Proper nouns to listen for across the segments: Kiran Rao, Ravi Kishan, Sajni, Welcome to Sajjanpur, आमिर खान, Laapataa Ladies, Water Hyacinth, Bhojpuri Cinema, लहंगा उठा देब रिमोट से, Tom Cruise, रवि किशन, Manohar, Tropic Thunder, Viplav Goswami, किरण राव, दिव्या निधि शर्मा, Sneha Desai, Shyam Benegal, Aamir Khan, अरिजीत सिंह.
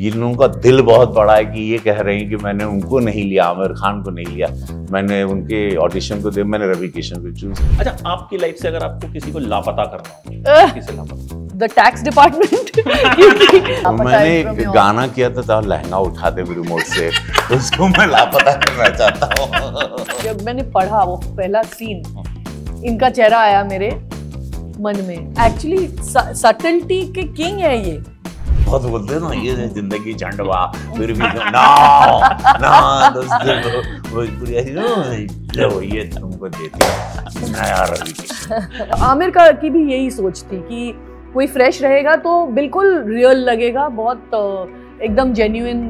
ये लोगों का दिल बहुत बड़ा है कि ये कह रहे हैं कि मैंने उनको नहीं लिया, आमिर खान को नहीं लिया, मैंने उनके ऑडिशन को दिया, मैंने रवि किशन को चूज। अच्छा, आपकी लाइफ से अगर आपको किसी को लापता करना हो, किसे लापता? The tax department. मैंने एक गाना किया था, लहंगा उठा दे मेरे रिमोट से, उसको मैं लापता करना चाहता हूँ। जब मैंने पढ़ा वो पहला सीन, इनका चेहरा आया मेरे मन में। एक्चुअली सटलिटी के किंग है ये। बहुत बोलते हैं ना, ये जिंदगी झंडवा, फिर भी ना ना वो ये तुमको देती नया रवि। आमिर का की भी यही सोच थी कि कोई फ्रेश रहेगा तो बिल्कुल रियल लगेगा, बहुत एकदम जेन्युइन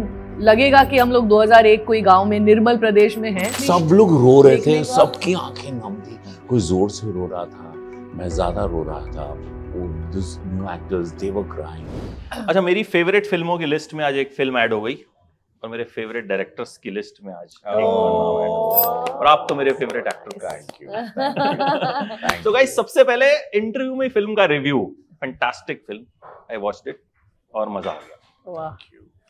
लगेगा कि हम लोग 2001 कोई गांव में निर्मल प्रदेश में हैं। सब लोग रो रहे थे, सबकी आंखें नम थी, कोई जोर से रो रहा था, मैं ज्यादा रो रहा था। अच्छा, मेरी फेवरेट फिल्मों की लिस्ट में आज एक फिल्म ऐड हो गई और मेरे फेवरेट डायरेक्टर्स की लिस्ट में आज एक नाम, और आप तो मेरे फेवरेट एक्टर का। Thank you. तो गाइस, सबसे पहले इंटरव्यू में फिल्म का review, fantastic film, I watched it और मजा आ गया। वाह।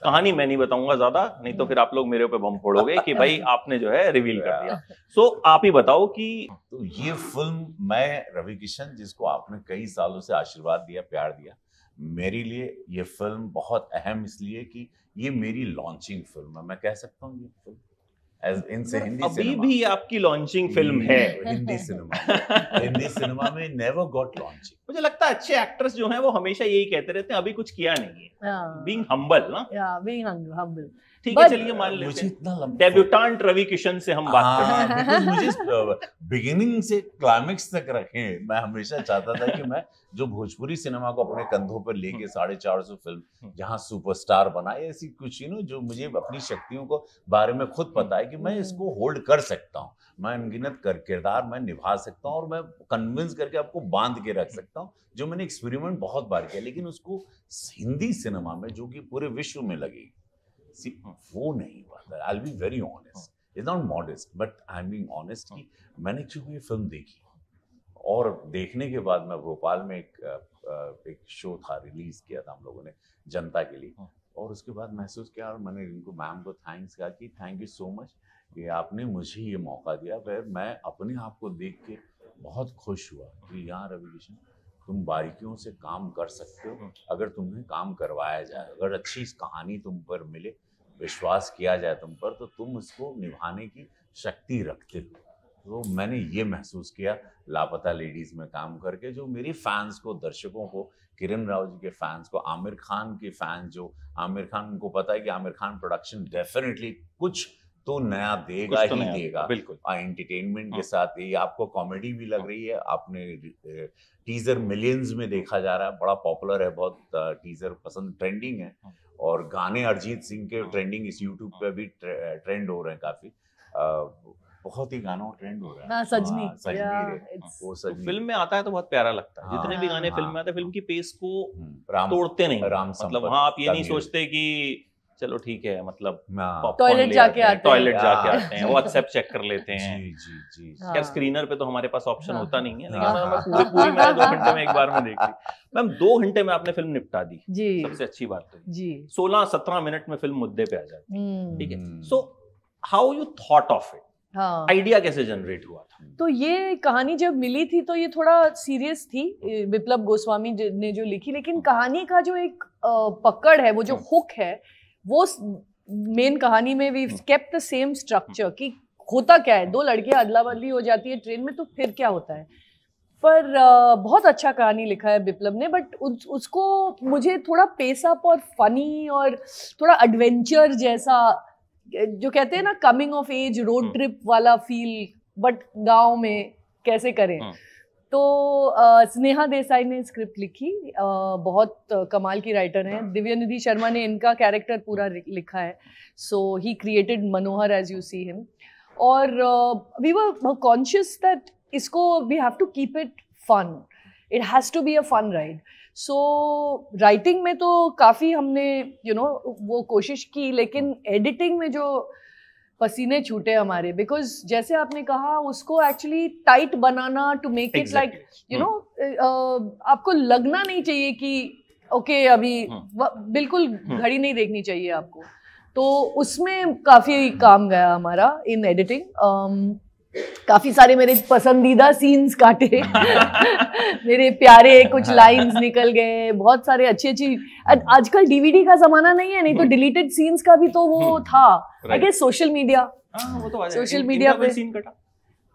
कहानी मैं नहीं बताऊंगा ज्यादा, नहीं तो फिर आप लोग मेरे ऊपर बम फोड़ोगे कि भाई आपने जो है रिवील कर दिया। सो आप ही बताओ कि तो ये फिल्म, मैं रवि किशन जिसको आपने कई सालों से आशीर्वाद दिया, प्यार दिया, मेरे लिए ये फिल्म बहुत अहम इसलिए कि ये मेरी लॉन्चिंग फिल्म है, मैं कह सकता हूँ। ये फिल्म हिंदी अभी भी आपकी लॉन्चिंग फिल्म है हिंदी सिनेमा। हिंदी सिनेमा में नेवर गॉट लॉन्चिंग। मुझे लगता है अच्छे एक्टर्स जो हैं वो हमेशा यही कहते रहते हैं, अभी कुछ किया नहीं है। बीइंग हम्बल ना, बीइंग हम्बल। ठीक है, चलिए मान लेते हैं डेब्यूटेंट रवि किशन से हम बात करते हैं। मुझे बिगिनिंग से क्लाइमेक्स तक रखें, मैं हमेशा चाहता था कि मैं जो भोजपुरी सिनेमा को अपने कंधों पर लेके 450 फिल्म जहाँ सुपरस्टार बना, ऐसी कुछ जो मुझे अपनी शक्तियों को बारे में खुद पता है कि मैं इसको होल्ड कर सकता हूँ, मैं अनगिनत किरदार मैं निभा सकता हूँ और मैं कन्विंस करके आपको बांध के रख सकता हूँ, जो मैंने एक्सपेरिमेंट बहुत बार किया। लेकिन उसको हिंदी सिनेमा में, जो कि पूरे विश्व में लगेगी, वो नहीं हुआ। I'll be very honest, it's not modest, but I'm being honest कि मैंने चूंकि ये फिल्म देखी और देखने के बाद मैं भोपाल में एक शो था, रिलीज किया था हम लोगों ने जनता के लिए, और उसके बाद महसूस किया और मैंने इनको मैम को थैंक्स कहा कि थैंक यू सो मच कि आपने मुझे ये मौका दिया। फिर मैं अपने आप को देख के बहुत खुश हुआ कि यहाँ रवि किशन, तुम बारीकियों से काम कर सकते हो अगर तुम्हें काम करवाया जाए, अगर अच्छी कहानी तुम पर मिले, विश्वास किया जाए तुम पर, तो तुम उसको निभाने की शक्ति रखते हो। तो मैंने ये महसूस किया लापता लेडीज़ में काम करके, जो मेरे फैंस को, दर्शकों को, किरण राव जी के फैंस को, आमिर खान के फैंस, जो आमिर खान, उनको पता है कि आमिर खान प्रोडक्शन डेफिनेटली कुछ तो नया देगा ही देगा, बिल्कुल एंटरटेनमेंट के साथ। ये आपको कॉमेडी भी लग रही है, आपने टीजर मिलियंस में देखा जा रहा है, बड़ा पॉपुलर है, बहुत टीजर पसंद, ट्रेंडिंग है, और गाने अरिजीत सिंह के ट्रेंडिंग इस यूट्यूब पे भी ट्रेंड हो रहे हैं काफी, बहुत ही गानों ट्रेंड हो रहा है। सजनी, सजनी फिल्म में आता है तो बहुत प्यारा लगता है। जितने भी गाने फिल्म में आते हैं, फिल्म की पेस को तोड़ते नहीं, मतलब वहाँ आप ये नहीं सोचते कि चलो ठीक है, मतलब टॉयलेट जाके आते हैं, टॉयलेट जाके आते हैं, व्हाट्सएप चेक कर लेते हैं। जी जी जी। क्या स्क्रीनर पे तो हमारे पास ऑप्शन होता नहीं है, लेकिन पूरी मैंने 2 घंटे में एक बार में देख ली। मैम 2 घंटे में आपने फिल्म निपटा दी, सबसे अच्छी बात है जी। 16-17 मिनट में फिल्म मुद्दे पे आ जाती है, ठीक है। So how you thought of it, idea कैसे जनरेट हुआ था? तो ये कहानी जब मिली थी तो ये थोड़ा सीरियस थी, विप्लव गोस्वामी ने जो लिखी, लेकिन कहानी का जो एक पकड़ है, वो जो हुक है, वो मेन कहानी में we kept the same structure कि होता क्या है, 2 लड़कियां अदला बदली हो जाती है ट्रेन में तो फिर क्या होता है। पर बहुत अच्छा कहानी लिखा है विप्लव ने, बट उसको मुझे थोड़ा पेसअप और फनी और थोड़ा एडवेंचर जैसा, जो कहते हैं ना coming of age road trip वाला फील, बट गांव में कैसे करें। तो स्नेहा देसाई ने स्क्रिप्ट लिखी, बहुत कमाल की राइटर हैं। दिव्या निधि शर्मा ने इनका कैरेक्टर पूरा लिखा है। So he created Manohar as you see him, और वी वर कॉन्शियस दैट इसको we have to keep it fun, it has to be a fun ride. So writing में तो काफ़ी हमने वो कोशिश की, लेकिन एडिटिंग में जो पसीने छूटे हमारे, बिकॉज जैसे आपने कहा उसको एक्चुअली टाइट बनाना, टू मेक इट लाइक आपको लगना नहीं चाहिए कि ओके अभी बिल्कुल घड़ी नहीं देखनी चाहिए आपको, तो उसमें काफ़ी काम गया हमारा इन एडिटिंग। काफ़ी सारे मेरे पसंदीदा सीन्स काटे मेरे प्यारे कुछ लाइंस निकल गए, बहुत सारे अच्छी अच्छी। आजकल डीवीडी का ज़माना नहीं है, नहीं तो डिलीटेड सीन्स का भी तो वो था। I guess social media, social media पे सीन कटा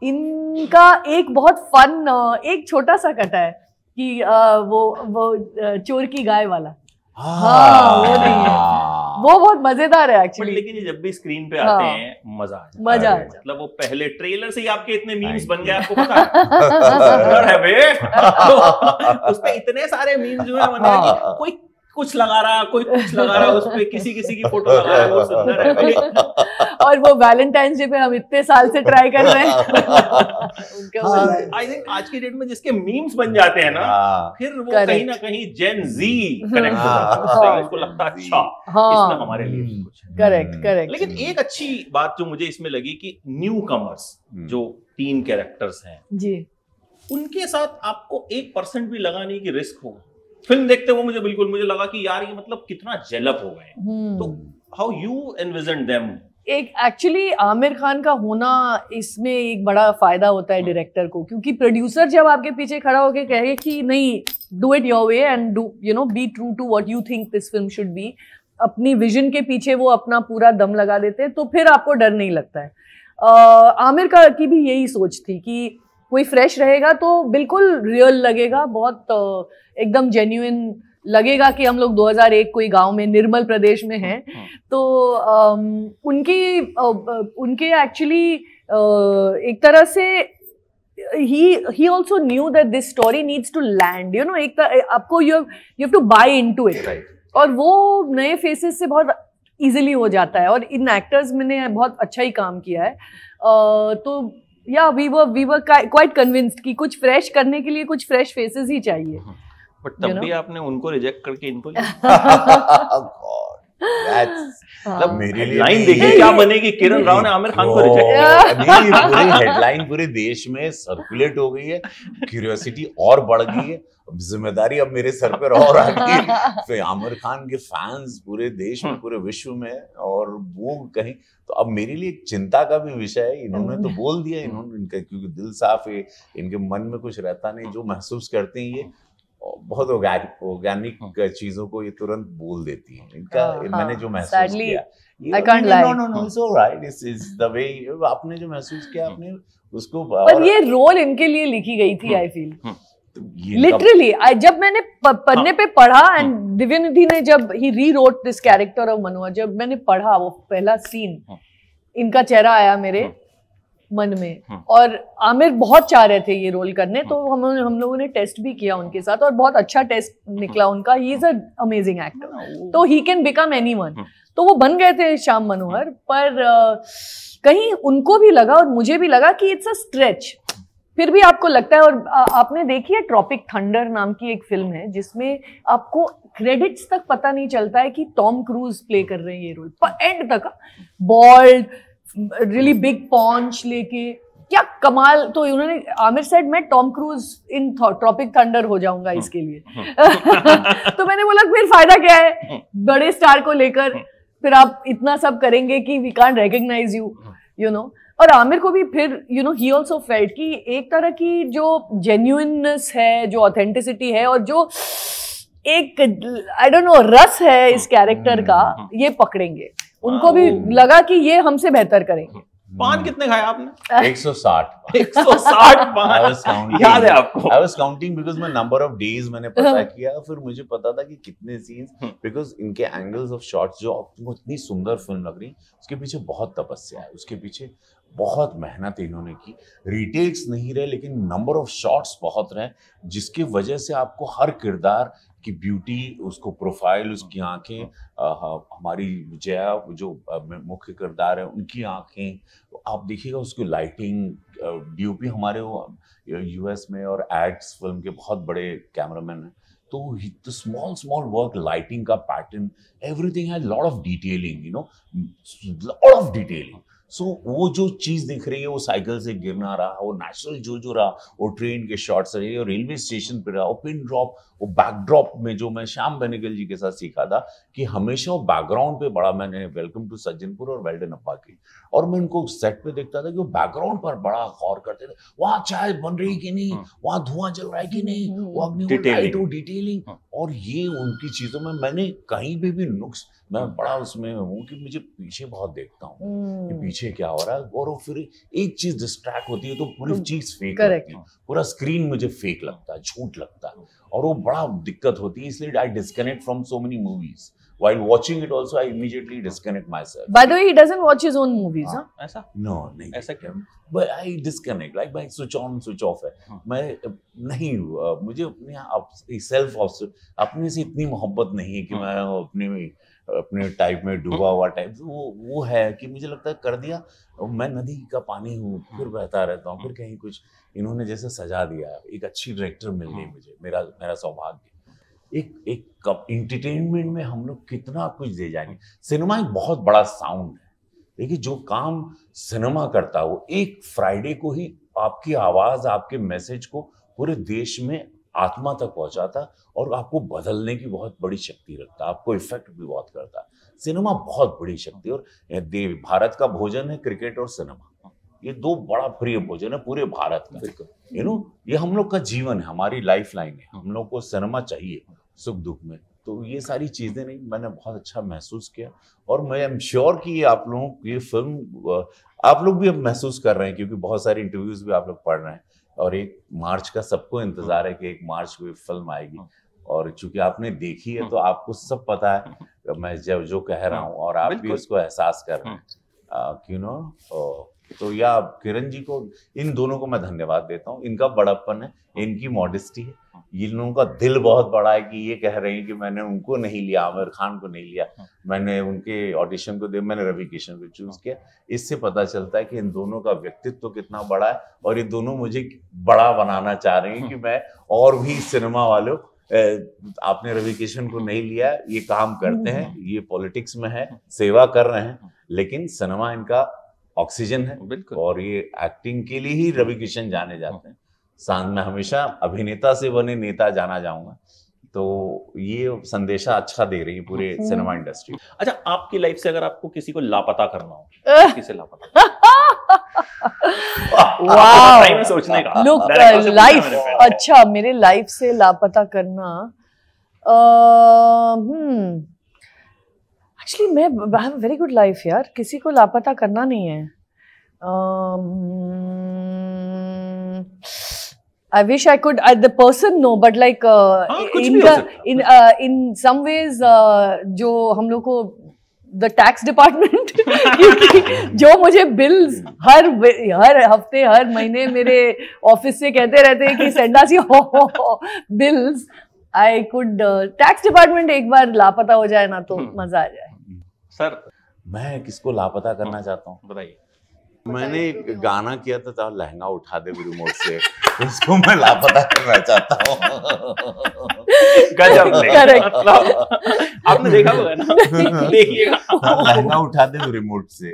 इनका। एक बहुत फन एक छोटा सा कटा है कि वो चोर की गाय वाला। हाँ वो नहीं है, वो बहुत मजेदार है एक्चुअली। लेकिन ये जब भी स्क्रीन पे आते हैं मजा आ जाए। मतलब वो पहले ट्रेलर से ही आपके इतने मीम्स बन गए, आपको पता है बे उसपे इतने सारे मीम्स जो है बन गए कि कोई कुछ लगा रहा, कोई कुछ लगा रहा, उसपे किसी किसी की फोटो लगा रहा, वो सुंदर है। और वो वैलेंटाइन डे पे हम इतने साल से ट्राई कर रहे हैं। आई थिंक आज की डेट में जिसके मीम्स बन जाते हैं ना, फिर वो कहीं ना कहीं जेन जी कनेक्ट हो जाता है, उसको लगता है अच्छा इसमें हमारे लिए कुछ है। Correct correct. लेकिन एक अच्छी बात जो मुझे इसमें लगी कि न्यू कमर्स जो टीम कैरेक्टर्स हैं जी, उनके साथ आपको 1% भी लगा नहीं कि रिस्क होगा। फिल्म देखते हुए मुझे बिल्कुल मुझे लगा कि यार ये मतलब कितना जेलअप हो गए, तो हाउ यू एनविजन देम? एक एक्चुअली आमिर खान का होना इसमें एक बड़ा फायदा होता है डायरेक्टर को, क्योंकि प्रोड्यूसर जब आपके पीछे खड़ा होकर कहे कि नहीं do it your way and do you know be true to what you think this film should be, अपनी विजन के पीछे वो अपना पूरा दम लगा देते हैं, तो फिर आपको डर नहीं लगता है। आमिर खान की भी यही सोच थी कि कोई फ्रेश रहेगा तो बिल्कुल रियल लगेगा, बहुत एकदम जेन्युइन लगेगा कि हम लोग 2001 कोई गांव में निर्मल प्रदेश में हैं। तो उनके एक्चुअली एक तरह से he also knew that this story needs to land, you know, एक आपको you have to buy into it, right. और वो नए फेसेस से बहुत इजीली हो जाता है और इन एक्टर्स ने बहुत अच्छा ही काम किया है। तो या we were quite convinced कि कुछ फ्रेश करने के लिए कुछ फ्रेश फेसेस ही चाहिए। बट तब भी आपने उनको रिजेक्ट करके इनको मतलब मेरे लिए लाइन देखिए क्या बनेगी, किरण राव ने आमिर खान को रिजेक्ट किया। ये पूरी हेडलाइन पूरे देश में सर्कुलेट हो गई है, क्यूरियोसिटी और बढ़ गई है, जिम्मेदारी अब मेरे सर पर और आ गई। तो आमिर खान के फैंस पूरे देश में पूरे विश्व में, और वो कहीं तो अब मेरे लिए चिंता का भी विषय है। इन्होंने तो बोल दिया, इन्होंने इनका क्योंकि दिल साफ है, इनके मन में कुछ रहता नहीं, जो महसूस करते हैं ये बहुत ऑर्गेनिक चीजों को ये तुरंत बोल देती है। इनका मैंने जो महसूस किया आपने जो महसूस किया आपने उसको, पर ये रोल इनके लिए लिखी गई थी आई फील लिटरली। जब मैंने पढ़ने पे पढ़ा एंड दिव्या निधि ने जब he rewrote this character of Manohar, जब मैंने पढ़ा वो पहला सीन, इनका चेहरा आया मेरे मन में। और आमिर बहुत चाह रहे थे ये रोल करने, तो हम लोगों ने टेस्ट भी किया उनके साथ और बहुत अच्छा टेस्ट निकला उनका। He is a amazing actor, तो ही कैन बिकम एनीवन। तो वो बन गए थे श्याम मनोहर, पर कहीं उनको भी लगा और मुझे भी लगा कि इट्स अ स्ट्रेच, फिर भी आपको लगता है। और आपने देखी है ट्रॉपिक थंडर नाम की एक फिल्म है जिसमें आपको क्रेडिट्स तक पता नहीं चलता है कि टॉम क्रूज प्ले कर रहे हैं ये रोल, पर एंड तक बॉल्ड रियली बिग पॉन्च लेके क्या कमाल। तो उन्होंने आमिर सेड मैं Tom Cruise in Tropic Thunder हो जाऊंगा इसके लिए तो मैंने बोला फिर फायदा क्या है बड़े स्टार को लेकर, फिर आप इतना सब करेंगे कि we can't recognise you, you know. और आमिर को भी फिर you know he also felt कि एक तरह की जो जेन्युइननेस है, जो ऑथेंटिसिटी है और जो एक आई डोंट नो रस है इस कैरेक्टर का, ये पकड़ेंगे। उनको भी लगा कि ये हमसे बेहतर करेंगे। पान कितने खाए आपने? 160 160 याद है आपको? I was counting because मैं number of days मैंने पता किया, फिर मुझे पता था कि कितने सीन्स, because इनके एंगल्स ऑफ शॉट्स जो आपको इतनी सुंदर फिल्म लग रही है, उसके पीछे बहुत तपस्या है, उसके पीछे बहुत मेहनत इन्होंने की। रिटेक्स नहीं रहे लेकिन नंबर ऑफ शॉट्स बहुत रहे, जिसकी वजह से आपको हर किरदार की ब्यूटी, उसको प्रोफाइल, उसकी आंखें, हमारी जया जो मुख्य किरदार है उनकी आंखें आप देखिएगा, उसकी लाइटिंग। डीओपी हमारे यूएस में और एड्स फिल्म के बहुत बड़े कैमरामैन हैं, तो स्मॉल वर्क, लाइटिंग का पैटर्न, एवरीथिंग है, lot of detailing, you know, lot of detailing. So वो जो चीज़ दिख रही है, वो साइकिल से गिरना रहा, वो नेशनल जो रहा, वो ट्रेन के शॉट्स रहे, और रेलवे स्टेशन पे रहा, वो पिन ड्रॉप, वो बैकड्रॉप में जो मैं श्याम बेनेगल जी के साथ सीखा था कि हमेशा वो बैकग्राउंड पे बड़ा, मैंने वेलकम टू सज्जनपुर और वेल्डन अप्पा की, और मैं उनको सेट पे देखता था कि वो बैकग्राउंड पर बड़ा गौर करते थे, वहाँ चाय बन रही कि नहीं, वहाँ धुआं जल रहा है कि नहीं, वो अग्नि डिटेलिंग, और ये उनकी चीज़ों में मैंने कहीं भी नुक्स, मैं बड़ा उसमें हूँ कि मुझे पीछे बहुत देखता हूँ कि पीछे क्या हो रहा है, और वो फिर एक चीज डिस्ट्रैक्ट होती है तो पूरी चीज फेक लगती है, पूरा स्क्रीन मुझे फेक लगता है, झूठ लगता है, और वो बड़ा दिक्कत होती है, इसलिए I disconnect from so many movies while watching it also I immediately disconnect myself. By the way, he doesn't watch his own movies, huh? ऐसा? No, नहीं. ऐसा क्या? But I disconnect, like my switch on, switch off है. मैं नहीं, मुझे अपने आप self अपने से इतनी मोहब्बत नहीं है कि मैं अपने टाइप में डूबा हुआ टाइप, वो है कि मुझे लगता है कर दिया, मैं नदी का पानी हूँ, फिर बहता रहता हूँ, फिर कहीं कुछ इन्होंने जैसे सजा दिया है, एक अच्छी डायरेक्टर मिल गई मुझे, मेरा सौभाग्य. एक एंटरटेनमेंट में हम लोग कितना कुछ दे जाएंगे. सिनेमा एक बहुत बड़ा साउंड है, देखिए जो काम सिनेमा करता है वो एक फ्राइडे को ही आपकी आवाज़, आपके मैसेज को पूरे देश में आत्मा तक पहुंचाता और आपको बदलने की बहुत बड़ी शक्ति रखता, आपको इफेक्ट भी बहुत करता. सिनेमा बहुत बड़ी शक्ति, और भारत का भोजन है क्रिकेट और सिनेमा, ये दो बड़ा प्रिय भोजन है पूरे भारत का. यू नो ये हम लोग का जीवन है, हमारी लाइफ लाइन है, हम लोग को सिनेमा चाहिए सुख दुख में. तो ये सारी चीज़ें नहीं, मैंने बहुत अच्छा महसूस किया, और मैं आई एम श्योर कि आप लोगों की ये फिल्म आप लोग भी अब महसूस कर रहे हैं, क्योंकि बहुत सारे इंटरव्यूज भी आप लोग पढ़ रहे हैं, और 1 मार्च का सबको इंतजार है कि 1 मार्च को ये फिल्म आएगी, और चूंकि आपने देखी है तो आपको सब पता है मैं जब जो कह रहा हूँ, और आप भी उसको एहसास कर रहे हैं, यू नो. तो या किरण जी को, इन दोनों को मैं धन्यवाद देता हूँ, इनका बड़प्पन है, इनकी मॉडेस्टी है, इन लोगों का दिल बहुत बड़ा है कि ये कह रहे हैं कि मैंने उनको नहीं लिया, आमिर खान को नहीं लिया, मैंने उनके ऑडिशन को मैंने रवि किशन को चूज किया. इससे पता चलता है कि इन दोनों का व्यक्तित्व कितना बड़ा है, और ये दोनों मुझे बड़ा बनाना चाह रहे हैं कि मैं और भी सिनेमा वालों, आपने रवि किशन को नहीं लिया, ये काम करते हैं, ये पॉलिटिक्स में है, सेवा कर रहे हैं, लेकिन सिनेमा इनका ऑक्सीजन है, और ये एक्टिंग के लिए ही रवि किशन जाने जाते हैं. सांग में हमेशा अभिनेता से बने नेता जाना जाऊंगा, तो ये संदेशा अच्छा दे रही है पूरे सिनेमा इंडस्ट्री. अच्छा, आपकी लाइफ से अगर आपको किसी को लापता करना हो, किसे लापता? वाव, सोचने का लुक लाइफ. अच्छा, मेरे लाइफ से लापता करना, एक्चुअली मैं I have very good life यार, किसी को लापता करना नहीं है. I wish I could the person know, but like in some ways जो हम लोग को the tax department जो मुझे bills हर हफ्ते हर महीने मेरे ऑफिस से कहते रहते हैं कि send us your bills, I could tax department एक बार लापता हो जाए ना तो मजा आ जाए. सर, मैं किसको लापता करना चाहता हूँ बताइए. मैंने एक गाना किया था, लहंगा उठा दे रिमोट से, उसको मैं लापता करना चाहता हूँ. गजब, करेक्ट, आपने देखा होगा ना, देखिएगा, लहंगा उठा दे रिमोट से,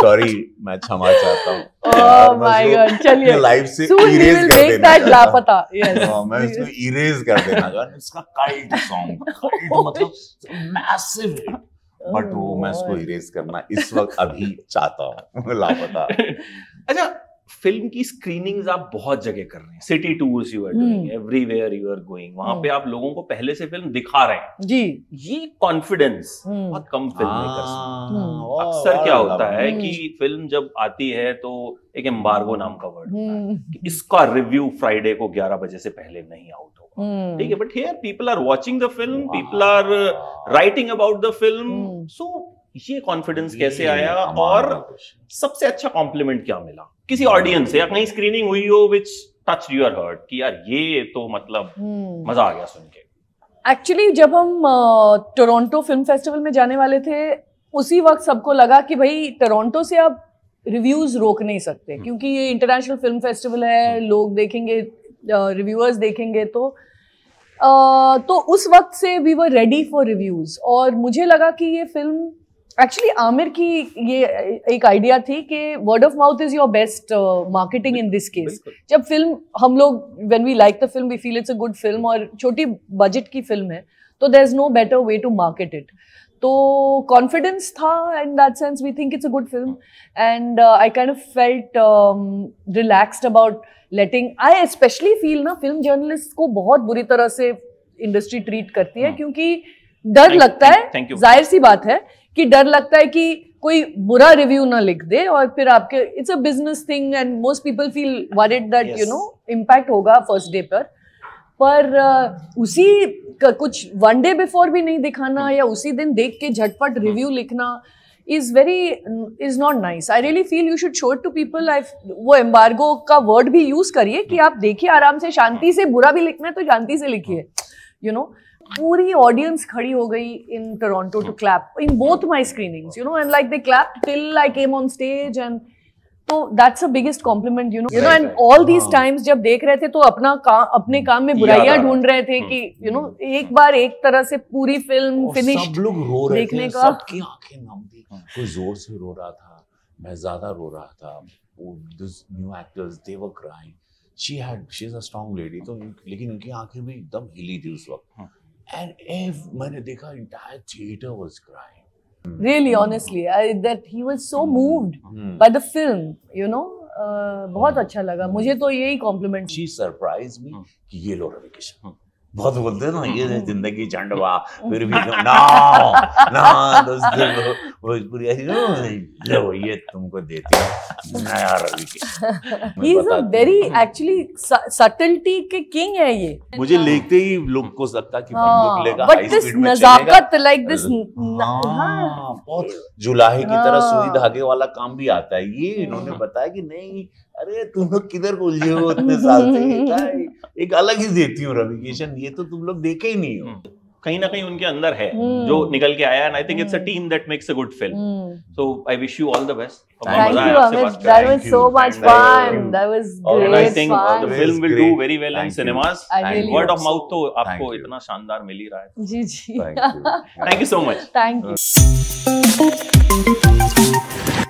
सॉरी मैं क्षमा चाहता हूँ. चलिए, लाइफ से इरेज कर देना, लापता, मैं इसको इरेज कर देना चाहता हूँ. इसका काइट सॉन्ग, काइट मतलब मैसिव, बट वो मैं इसको इरेज करना इस वक्त अभी चाहता हूँ, लापता. अच्छा, फिल्म की स्क्रीनिंग्स आप बहुत जगह कर रहे हैं, city tours you are doing, everywhere you are going, वहां पे आप लोगों को पहले से फिल्म दिखा रहे हैं जी. ये कॉन्फिडेंस बहुत कम फिल्म मेकर्स में अक्सर क्या होता है कि फिल्म जब आती है तो एक एम्बार्गो नाम का वर्ड होता है कि इसका रिव्यू फ्राइडे को 11 बजे से पहले नहीं आउट होगा, ठीक है. But here people are watching the film, people are writing about the film, so ये कॉन्फिडेंस कैसे आया, और सबसे अच्छा कॉम्प्लीमेंट क्या मिला किसी ऑडियंस से या कहीं स्क्रीनिंग हुई हो विच टच योर हर्ट कि यार ये तो मतलब मजा आ गया सुन के? एक्चुअली जब हम टोरंटो फिल्म फेस्टिवल में जाने वाले थे, उसी वक्त सबको लगा कि भाई टोरंटो से आप रिव्यूज रोक नहीं सकते, क्योंकि ये इंटरनेशनल फिल्म फेस्टिवल है, लोग देखेंगे, रिव्यूअर्स देखेंगे, तो उस वक्त से we were ready for reviews, और मुझे लगा कि ये फिल्म एक्चुअली आमिर की ये एक आइडिया थी कि word of mouth is your best marketing in this case. जब फिल्म हम लोग when we like the film we feel it's a good film और छोटी बजट की फिल्म है तो there is no better way to market it. तो confidence था in that sense. We think it's a good film and I kind of felt relaxed about letting. I specially feel ना film journalist को बहुत बुरी तरह से industry treat करती है क्योंकि डर लगता है. जाहिर सी बात है कि डर लगता है कि कोई बुरा रिव्यू ना लिख दे और फिर आपके it's a business thing and most people feel worried that you know impact होगा फर्स्ट डे पर. उसी कुछ वन डे बिफोर भी नहीं दिखाना या उसी दिन देख के झटपट रिव्यू लिखना is not nice. I really feel you should show it to people. वो एम्बार्गो का वर्ड भी यूज करिए कि आप देखिए आराम से, शांति से. बुरा भी लिखना है तो शांति से लिखिए, यू नो. पूरी ऑडियंस खड़ी हो गई in Toronto to clap in both my screenings, you know. And like they clapped till I came on stage and तो that's a biggest compliment, you know. And all these times जब देख रहे थे तो अपने काम में बुराइयां ढूंढ रहे थे कि यू नो एक तरह से पूरी फिल्म फिनिश्ड. सब लोग रो रहे थे, सबकी आंखें नम थी, कोई जोर से रो रहा था, मैं ज्यादा रो रहा था. This new actors they were crying. She is a strong lady तो, लेकिन उनकी आंखें भी एकदम हिली थी उस वक्त. And मैंने देखा entire theater was crying. Really, honestly, that he was so moved by the film, you know. बहुत अच्छा लगा मुझे तो यही कॉम्प्लीमेंट. She surprised me कि ये लो रवि किशन. बहुत बोलते हैं ना ये जिंदगी झंडवा फिर भी ना ये तुमको देती नया रवि किशन. He is a very actually subtlety के किंग है ये. मुझे लेते ही लोग को लगता कि बंदूक लेगा हाई स्पीड में चलेगा, बट दिस नजाकत लाइक दिस बहुत जुलाहे की तरह सुई धागे वाला काम भी आता है. ये इन्होंने बताया कि नहीं अरे तुम लोग किधर उलझे हो इतने साल से, एक अलग ही देती हो रवि किशन, ये तो तुम लोग देखे ही नहीं हो. कहीं ना कहीं उनके अंदर है जो निकल के आया. And I think it's a team that makes a good film. So I wish you all the best. Thank you, Aamir. That was so much fun. That was great fun. I think the film will do very well in cinemas. And word of mouth तो आपको इतना शानदार मिल ही रहा है. जी जी. Thank you so much. Thank you.